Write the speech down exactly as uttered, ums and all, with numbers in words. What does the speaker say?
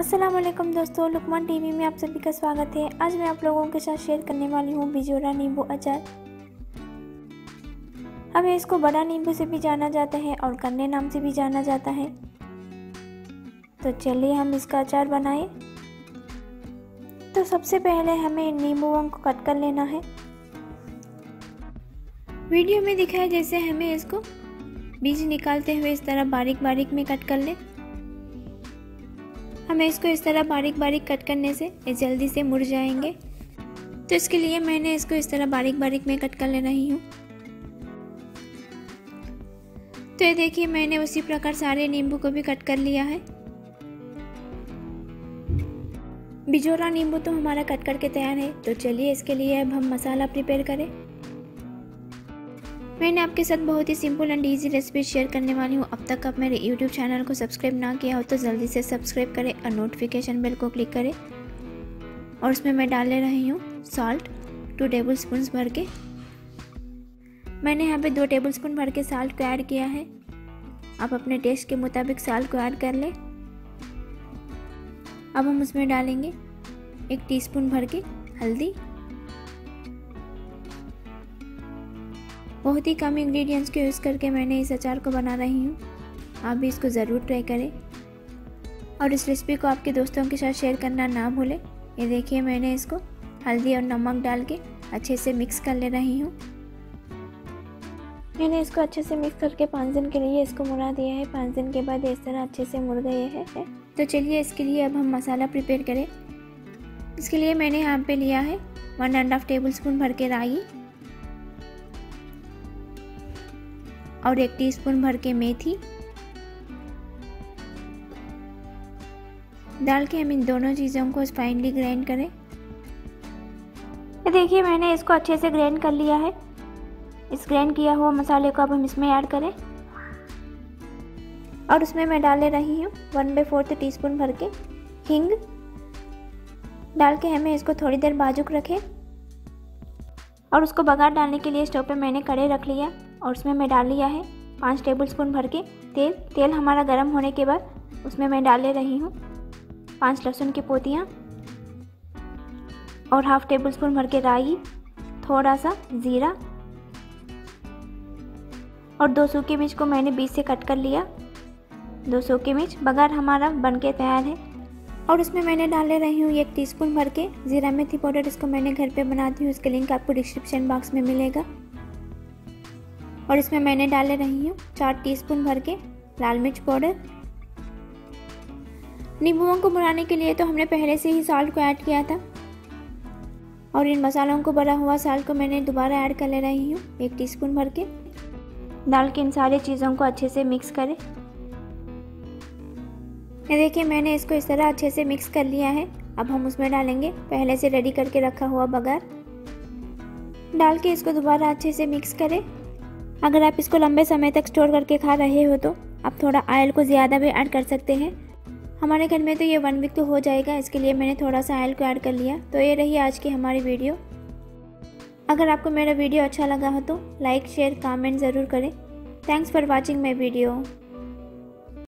अस्सलाम वालेकुम दोस्तों, लुकमान टीवी में आप सभी का स्वागत है। आज मैं आप लोगों के साथ शेयर करने वाली हूँ बिजोरा नींबू अचार। हमें इसको बड़ा नींबू से भी जाना जाता है और गन्ने नाम से भी जाना जाता है। तो चलिए हम इसका अचार बनाएं। तो सबसे पहले हमें नींबुओं को कट कर लेना है। वीडियो में दिखाया जैसे हमें इसको बीज निकालते हुए इस तरह बारीक बारीक में कट कर लें। हमें इसको इस तरह बारीक बारीक कट करने से ये जल्दी से मुड़ जाएंगे, तो इसके लिए मैंने इसको इस तरह बारीक बारीक में कट कर ले रही हूँ। तो ये देखिए, मैंने उसी प्रकार सारे नींबू को भी कट कर लिया है। बिजोरा नींबू तो हमारा कट करके तैयार है। तो चलिए इसके लिए अब हम मसाला प्रिपेयर करें। मैंने आपके साथ बहुत ही simple and easy recipe share करने वाली हूँ। अब तक आप मेरे यूट्यूब चैनल को सब्सक्राइब ना किया हो तो जल्दी से सब्सक्राइब करें और नोटिफिकेशन बेल को क्लिक करें। और उसमें मैं डाल ले रही हूँ सॉल्ट टू टेबल स्पून भर के। मैंने यहाँ पे दो टेबल स्पून भर के साल्ट को ऐड किया है। आप अपने टेस्ट के मुताबिक साल्ट को ऐड कर लें। अब हम उसमें डालेंगे एक टी स्पून भर के हल्दी। बहुत ही कम इंग्रेडिएंट्स को यूज़ करके मैंने इस अचार को बना रही हूँ। आप भी इसको ज़रूर ट्राई करें और इस रेसिपी को आपके दोस्तों के साथ शेयर करना ना भूलें। ये देखिए, मैंने इसको हल्दी और नमक डाल के अच्छे से मिक्स कर ले रही हूँ। मैंने इसको अच्छे से मिक्स करके पाँच दिन के लिए इसको मुड़ा दिया है। पाँच दिन के बाद इस तरह अच्छे से मुड़ गए हैं। तो चलिए इसके लिए अब हम मसाला प्रिपेयर करें। इसके लिए मैंने यहाँ पे लिया है one and half tablespoon भर के राई और एक टीस्पून भर के मेथी डाल के हम इन दोनों चीज़ों को फाइनली ग्राइंड करें। देखिए, मैंने इसको अच्छे से ग्राइंड कर लिया है। इस ग्राइंड किया हुआ मसाले को अब हम इसमें ऐड करें और उसमें मैं डाल ले रही हूँ one by fourth teaspoon भर के हींग डाल के हमें इसको थोड़ी देर बाजुक रखें। और उसको बघार डालने के लिए स्टोव पे मैंने कड़े रख लिया और उसमें मैं डाल लिया है पाँच टेबल स्पून भर के तेल। तेल हमारा गर्म होने के बाद उसमें मैं डाल ले रही हूँ पाँच लहसुन की पोतियाँ और हाफ टेबल स्पून भर के राई, थोड़ा सा ज़ीरा और दो सूखे मिर्च को मैंने बीच से कट कर लिया। दो सूखे मिर्च बघार हमारा बनके तैयार है। और उसमें मैंने डाल ले रही हूँ एक टीस्पून भर के जीरा मेथी पाउडर। इसको मैंने घर पे बनाती हूँ, इसका लिंक आपको डिस्क्रिप्शन बॉक्स में मिलेगा। और इसमें मैंने डाल ले रही हूँ चार टीस्पून भर के लाल मिर्च पाउडर। नींबुओं को बनाने के लिए तो हमने पहले से ही साल्ट को ऐड किया था और इन मसालों को भरा हुआ साल्ट को मैंने दोबारा ऐड कर ले रही हूँ एक टीस्पून भर के डाल के इन सारी चीज़ों को अच्छे से मिक्स करें। ये देखिए, मैंने इसको इस तरह अच्छे से मिक्स कर लिया है। अब हम उसमें डालेंगे पहले से रेडी करके रखा हुआ बघार डाल के इसको दोबारा अच्छे से मिक्स करें। अगर आप इसको लंबे समय तक स्टोर करके खा रहे हो तो आप थोड़ा ऑयल को ज़्यादा भी ऐड कर सकते हैं। हमारे घर में तो ये वन वीक तो हो जाएगा, इसके लिए मैंने थोड़ा सा ऑयल को ऐड कर लिया। तो ये रही आज की हमारी वीडियो। अगर आपको मेरा वीडियो अच्छा लगा हो तो लाइक शेयर कमेंट ज़रूर करें। Thanks for watching my video.